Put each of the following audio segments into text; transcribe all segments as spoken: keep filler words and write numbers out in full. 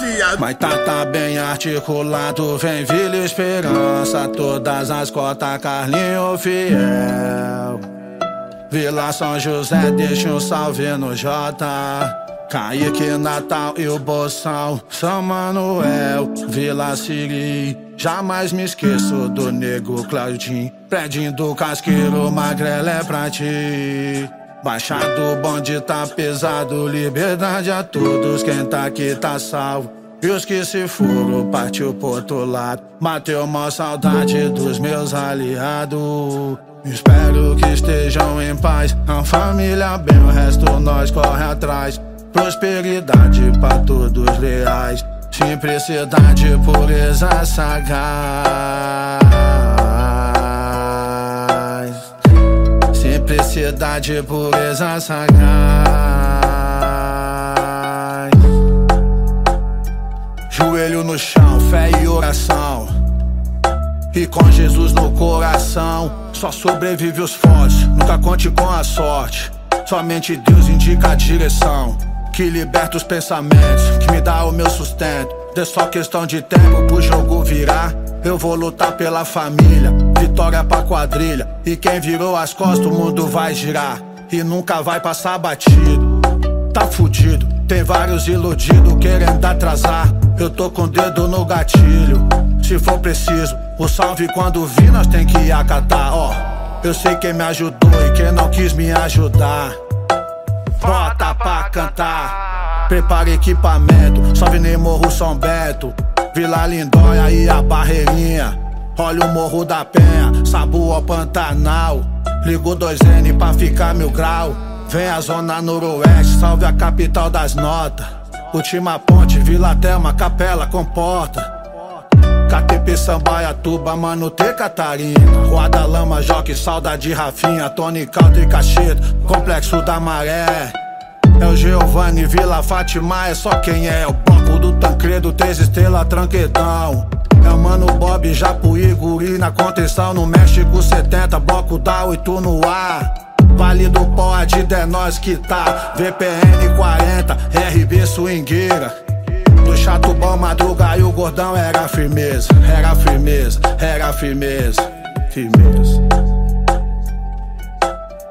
baseado. Mas tá, tá bem articulado, vem Vila Esperança, todas as cotas, Carlinho Fiel. Vila São José, deixa um salve no Jota. Kaique, Natal e o Boção, São Manuel, Vila Siri. Jamais me esqueço do nego Claudinho, prédio do Casqueiro, Magrela é pra ti. Baixado, bonde tá pesado, liberdade a todos, quem tá aqui tá salvo. E os que se foram partiu pro outro lado, matei uma saudade dos meus aliados. Espero que estejam em paz, a família bem, o resto nós corre atrás. Prosperidade pra todos leais, simplicidade, pureza, sagaz. Simplicidade, pureza, sagaz. Joelho no chão, fé e oração, e com Jesus no coração. Só sobrevive os fortes, nunca conte com a sorte. Somente Deus indica a direção que liberta os pensamentos, que me dá o meu sustento. É só questão de tempo pro jogo virar. Eu vou lutar pela família, vitória pra quadrilha. E quem virou as costas, o mundo vai girar e nunca vai passar batido. Tá fudido, tem vários iludidos querendo atrasar. Eu tô com o dedo no gatilho, se for preciso, o salve quando vir nós tem que acatar. Ó, oh, eu sei quem me ajudou e quem não quis me ajudar. Bota pra cantar, prepara equipamento, salve nem Morro São Bento, Vila Lindóia e a Barreirinha. Olha o Morro da Penha, Sabu ao Pantanal, ligou dois N pra ficar mil grau. Vem a zona noroeste, salve a capital das notas, Última Ponte, Vila Telma, Capela, Comporta, K T P, Sambaiatuba, Manutê, Catarina, Rua da Lama, Joque, Saudade, Rafinha, Tony Caldo e Cacheto, Complexo da Maré. É o Giovanni, Vila Fátima, é só quem é. É o bloco do Tancredo, Três Estrelas, Tranquedão. É o Mano Bob, Japuí, Guri, na Conceição, no México setenta, bloco da oito no ar. Vale do Pode, é nós que tá, V P N quarenta, R B Swingueira. Do Chato Bom, Madruga e o Gordão, era firmeza, era firmeza, era firmeza, firmeza.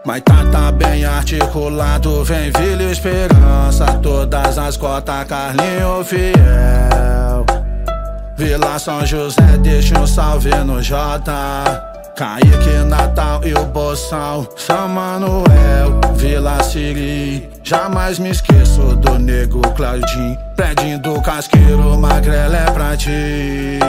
Mas tá, tá bem articulado, vem Vila Esperança, todas as cotas, Carlinho Fiel. Vila São José, deixa um salve no Jota. Kaique, Natal e o Boção, São Manuel, Vila Siri. Jamais me esqueço do nego Claudinho, prédio do Casqueiro, Magrela é pra ti.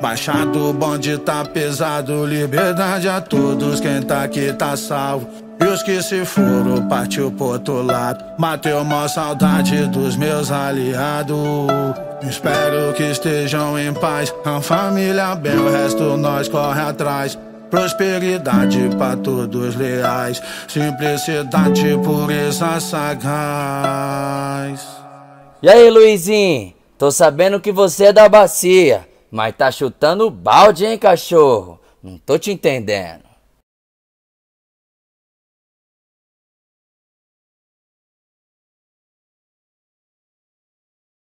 Baixado, bonde tá pesado, liberdade a todos, quem tá aqui tá salvo. E os que se foram partiu pro outro lado, matei uma saudade dos meus aliados. Espero que estejam em paz, a família bem, o resto nós corre atrás. Prosperidade pra todos leais, simplicidade, pureza, sagaz. E aí, Luizinho, tô sabendo que você é da bacia, mas tá chutando balde, hein, cachorro? Não tô te entendendo.